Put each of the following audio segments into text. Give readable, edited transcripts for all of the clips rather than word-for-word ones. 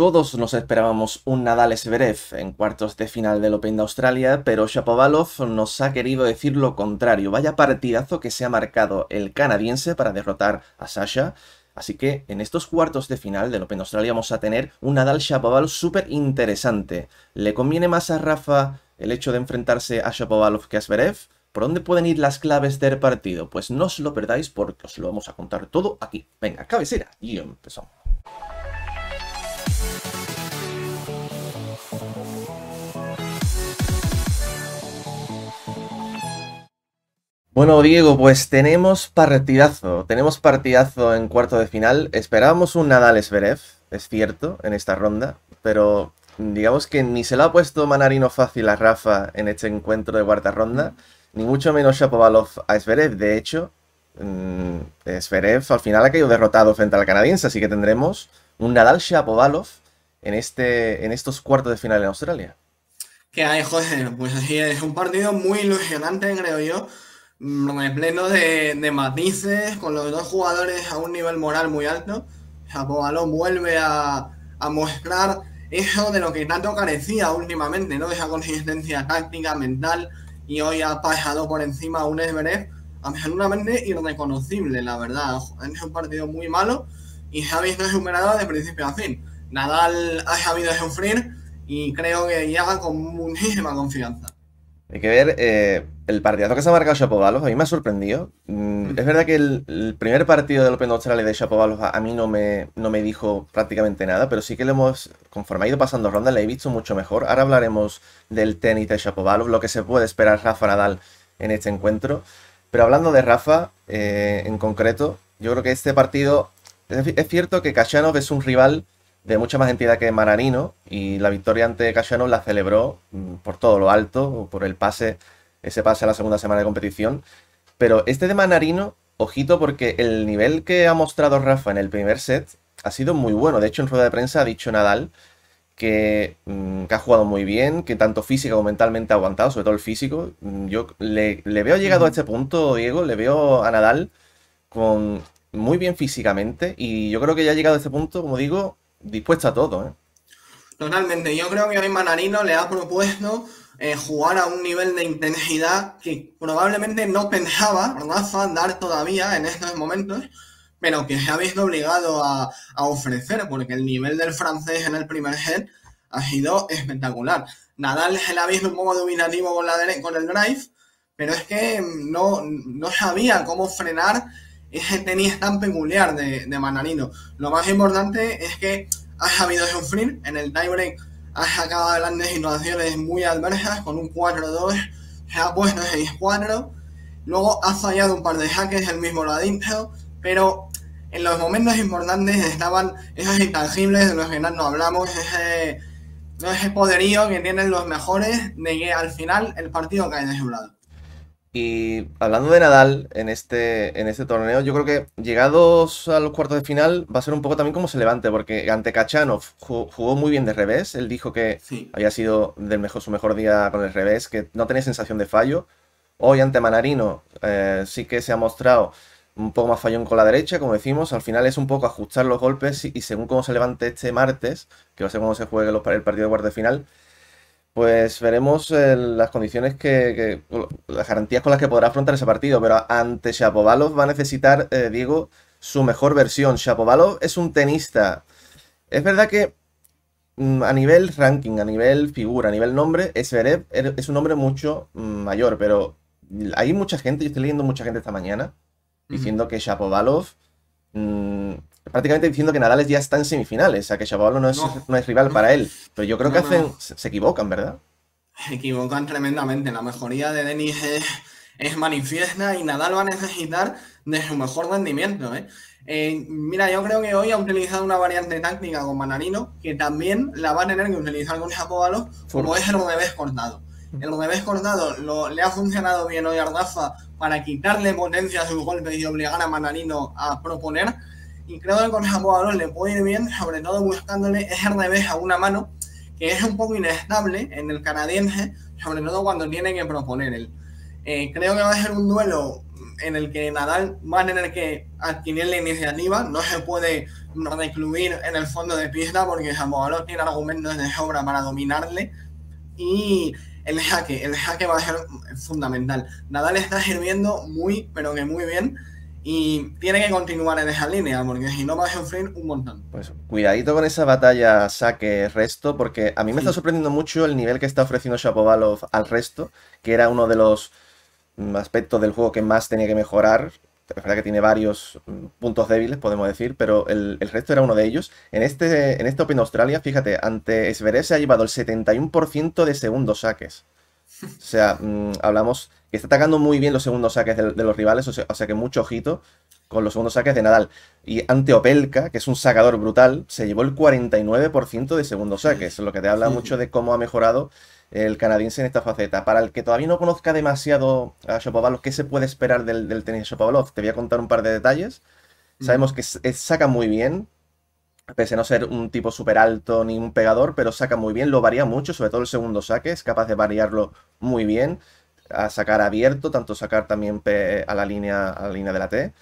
Todos nos esperábamos un Nadal-Zverev en cuartos de final del Open de Australia, pero Shapovalov nos ha querido decir lo contrario. Vaya partidazo que se ha marcado el canadiense para derrotar a Sasha. Así que en estos cuartos de final del Open de Australia vamos a tener un Nadal-Shapovalov súper interesante. ¿Le conviene más a Rafa el hecho de enfrentarse a Shapovalov que a Zverev? ¿Por dónde pueden ir las claves del partido? Pues no os lo perdáis porque os lo vamos a contar todo aquí. Venga, cabecera y empezamos. Bueno, Diego, pues tenemos partidazo en cuarto de final. Esperábamos un Nadal-Zverev, es cierto, en esta ronda, pero digamos que ni se lo ha puesto Mannarino fácil a Rafa en este encuentro de cuarta ronda, ni mucho menos Shapovalov a Zverev. De hecho, Zverev al final ha caído derrotado frente al canadiense, así que tendremos un Nadal-Shapovalov en estos cuartos de final en Australia. ¿Qué hay, joder? Pues así es, un partido muy ilusionante, creo yo, repleno de matices, con los dos jugadores a un nivel moral muy alto. Shapovalov vuelve a mostrar eso de lo que tanto carecía últimamente, ¿no? Esa consistencia táctica, mental, y hoy ha pasado por encima a un Zverev absolutamente irreconocible, la verdad. Es un partido muy malo y se ha visto superado de principio a fin. Nadal ha sabido sufrir y creo que llega con muchísima confianza. Hay que ver el partidazo que se ha marcado Shapovalov. A mí me ha sorprendido. Es verdad que el primer partido del Open de Australia de Shapovalov a mí no me dijo prácticamente nada, pero sí que le hemos, conforme ha ido pasando rondas, le he visto mucho mejor. Ahora hablaremos del tenis de Shapovalov, lo que se puede esperar Rafa Nadal en este encuentro. Pero hablando de Rafa en concreto, yo creo que este partido, es cierto que Kachanov es un rival de mucha más entidad que Mannarino, y la victoria ante Kachanov la celebró por todo lo alto, por el pase, ese pase a la segunda semana de competición. Pero este de Mannarino, ojito, porque el nivel que ha mostrado Rafa en el primer set ha sido muy bueno. De hecho, en rueda de prensa ha dicho Nadal que ha jugado muy bien, que tanto física como mentalmente ha aguantado, sobre todo el físico. Yo le veo llegado a este punto, Diego, le veo a Nadal con muy bien físicamente, y yo creo que ya ha llegado a este punto, como digo, dispuesto a todo, ¿eh? Totalmente. Yo creo que hoy Mannarino le ha propuesto jugar a un nivel de intensidad que probablemente no pensaba Rafa dar todavía en estos momentos, pero que se ha visto obligado a ofrecer, porque el nivel del francés en el primer set ha sido espectacular. Nadal se le ha visto un poco dominativo con el drive, pero es que no sabía cómo frenar ese tenis tan peculiar de Mannarino. Lo más importante es que ha sabido sufrir. En el tiebreak ha sacado adelante situaciones muy adversas con un 4-2, se ha puesto 6-4, luego ha fallado un par de saques, él mismo lo ha dicho, pero en los momentos importantes estaban esos intangibles de los que no hablamos, ese poderío que tienen los mejores, de que al final el partido cae de su lado. Y hablando de Nadal en este torneo, yo creo que llegados a los cuartos de final va a ser un poco también como se levante, porque ante Kachanov jugó muy bien de revés. Él dijo que sí, había sido su mejor día con el revés, que no tenía sensación de fallo. Hoy ante Mannarino sí que se ha mostrado un poco más fallón con la derecha, como decimos. Al final es un poco ajustar los golpes y según cómo se levante este martes, que va a ser cuando se juegue el partido de cuartos de final, pues veremos las condiciones las garantías con las que podrá afrontar ese partido. Pero ante Shapovalov va a necesitar, Diego, su mejor versión. Shapovalov es un tenista. Es verdad que a nivel ranking, a nivel figura, a nivel nombre, Zverev es un hombre mucho mayor. Pero hay mucha gente, yo estoy leyendo mucha gente esta mañana, diciendo que Shapovalov, prácticamente diciendo que Nadal ya está en semifinales, o sea que Shapovalov no es rival para él. Pero yo creo que se equivocan, ¿verdad? Se equivocan tremendamente. La mejoría de Denis es manifiesta y Nadal va a necesitar de su mejor rendimiento, ¿eh? Mira, yo creo que hoy ha utilizado una variante táctica con Mannarino que también la va a tener que utilizar con Shapovalov, como es el revés cortado. El revés cortado le ha funcionado bien hoy a Rafa para quitarle potencia a sus golpes y obligar a Mannarino a proponer. Y creo que con Shapovalov le puede ir bien, sobre todo buscándole ese revés a una mano, que es un poco inestable en el canadiense, sobre todo cuando tiene que proponer él. Creo que va a ser un duelo en el que Nadal va a tener que adquirir la iniciativa, no se puede recluir en el fondo de pista porque Shapovalov tiene argumentos de sobra para dominarle y el jaque va a ser fundamental. Nadal está sirviendo muy, pero que muy bien y tiene que continuar en esa línea porque si no va a sufrir un montón. Pues cuidadito con esa batalla saque-resto porque a mí me está sorprendiendo mucho el nivel que está ofreciendo Shapovalov al resto, que era uno de los aspectos del juego que más tenía que mejorar. Es verdad que tiene varios puntos débiles, podemos decir, pero el resto era uno de ellos. En este Open de Australia, fíjate, ante Zverev se ha llevado el 71% de segundos saques. O sea, hablamos que está atacando muy bien los segundos saques de los rivales, o sea que mucho ojito con los segundos saques de Nadal. Y ante Opelka, que es un sacador brutal, se llevó el 49% de segundos saques, lo que te habla mucho de cómo ha mejorado el canadiense en esta faceta. Para el que todavía no conozca demasiado a Shapovalov, ¿qué se puede esperar del tenis de Shapovalov? Te voy a contar un par de detalles. Sabemos que saca muy bien, pese a no ser un tipo súper alto ni un pegador, pero saca muy bien, lo varía mucho, sobre todo el segundo saque, es capaz de variarlo muy bien, a sacar abierto, tanto sacar también a la línea de la T.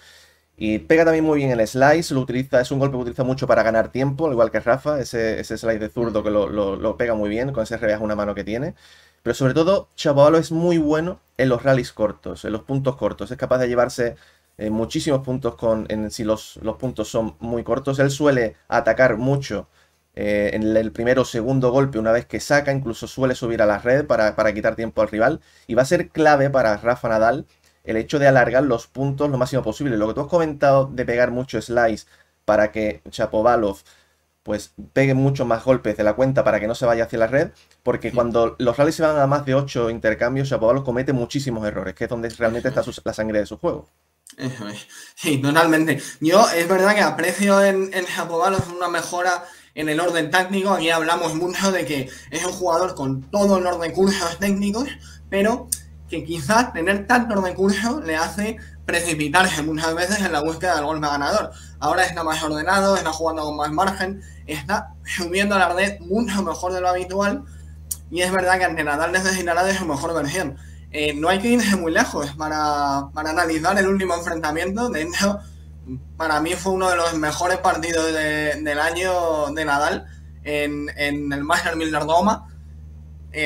Y pega también muy bien el slice, lo utiliza, es un golpe que utiliza mucho para ganar tiempo, al igual que Rafa, ese slice de zurdo que lo pega muy bien, con ese rebaja una mano que tiene. Pero sobre todo, Shapovalov es muy bueno en los rallies cortos, en los puntos cortos. Es capaz de llevarse muchísimos puntos si los puntos son muy cortos. Él suele atacar mucho en el primero o segundo golpe, una vez que saca, incluso suele subir a la red para quitar tiempo al rival. Y va a ser clave para Rafa Nadal el hecho de alargar los puntos lo máximo posible. Lo que tú has comentado de pegar mucho slice para que Shapovalov pues pegue muchos más golpes de la cuenta para que no se vaya hacia la red, porque cuando los rallies se van a más de 8 intercambios, Shapovalov comete muchísimos errores, que es donde realmente está la sangre de su juego. Sí, totalmente. Yo es verdad que aprecio en Shapovalov una mejora en el orden táctico. Aquí hablamos mucho de que es un jugador con todos los recursos técnicos, pero que quizás tener tantos recursos le hace precipitarse muchas veces en la búsqueda del golpe ganador. Ahora está más ordenado, está jugando con más margen, está subiendo a la red mucho mejor de lo habitual y es verdad que ante Nadal necesitará de su mejor versión. No hay que irse muy lejos para analizar el último enfrentamiento. De hecho, para mí fue uno de los mejores partidos del año de Nadal en el Master 1000 de Roma.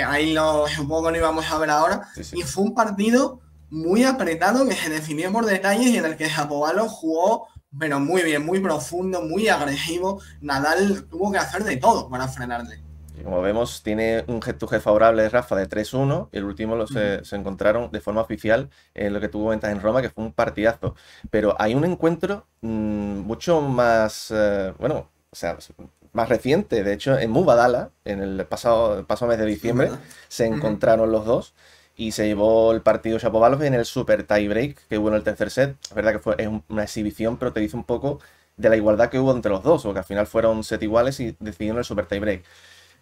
Ahí supongo que lo íbamos a ver ahora. Sí. Y fue un partido muy apretado que se definió por detalles y en el que Shapovalov jugó pero muy bien, muy profundo, muy agresivo. Nadal tuvo que hacer de todo para frenarle. Y como vemos, tiene un head-to-head favorable de Rafa de 3-1. El último se encontraron de forma oficial lo que tuvo ventas en Roma, que fue un partidazo. Pero hay un encuentro mucho más... más reciente, de hecho, en Mubadala, en el pasado mes de diciembre, se encontraron los dos y se llevó el partido Shapovalov en el super tie break que hubo en el tercer set. Es verdad que es una exhibición, pero te dice un poco de la igualdad que hubo entre los dos, porque al final fueron set iguales y decidieron el super tie break.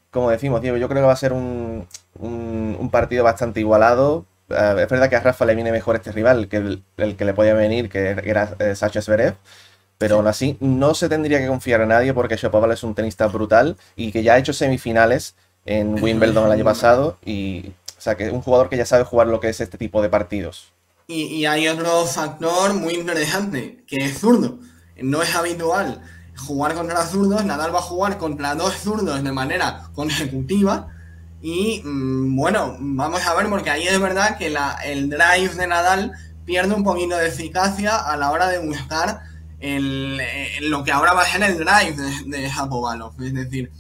Como decimos, Diego, yo creo que va a ser un partido bastante igualado. Es verdad que a Rafa le viene mejor este rival que el que le podía venir, que era Sasha Zverev. Pero aún así, no se tendría que confiar a nadie porque Shapovalov es un tenista brutal y que ya ha hecho semifinales en Wimbledon el año pasado. O sea, que es un jugador que ya sabe jugar lo que es este tipo de partidos. Y hay otro factor muy interesante, que es zurdo. No es habitual jugar contra zurdos. Nadal va a jugar contra dos zurdos de manera consecutiva. Y bueno, vamos a ver, porque ahí es verdad que el drive de Nadal pierde un poquito de eficacia a la hora de buscar lo que ahora va a ser el drive de Shapovalov. Es decir,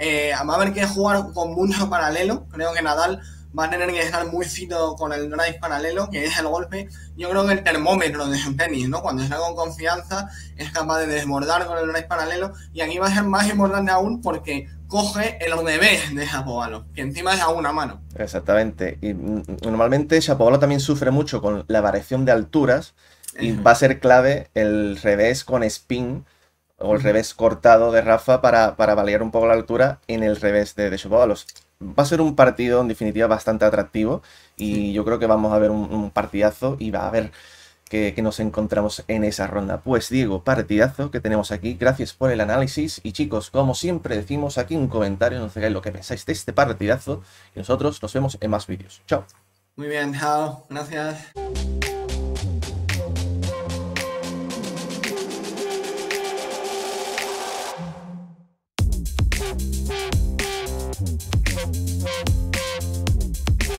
va a haber que jugar con mucho paralelo. Creo que Nadal va a tener que estar muy fino con el drive paralelo, que es el golpe, yo creo que el termómetro de su tenis, ¿no? Cuando está con confianza es capaz de desbordar con el drive paralelo, y aquí va a ser más importante aún porque coge el revés de Shapovalov, que encima es a una mano. Exactamente, y normalmente Shapovalov también sufre mucho con la variación de alturas, y va a ser clave el revés con spin o el revés cortado de Rafa para variar un poco la altura en el revés de Shapovalov. Va a ser un partido en definitiva bastante atractivo y yo creo que vamos a ver un partidazo y va a ver que nos encontramos en esa ronda. Pues Diego, partidazo que tenemos aquí. Gracias por el análisis y chicos, como siempre decimos aquí un comentario, nos digáis lo que pensáis de este partidazo y nosotros nos vemos en más vídeos. Chao. Muy bien, chao. Gracias.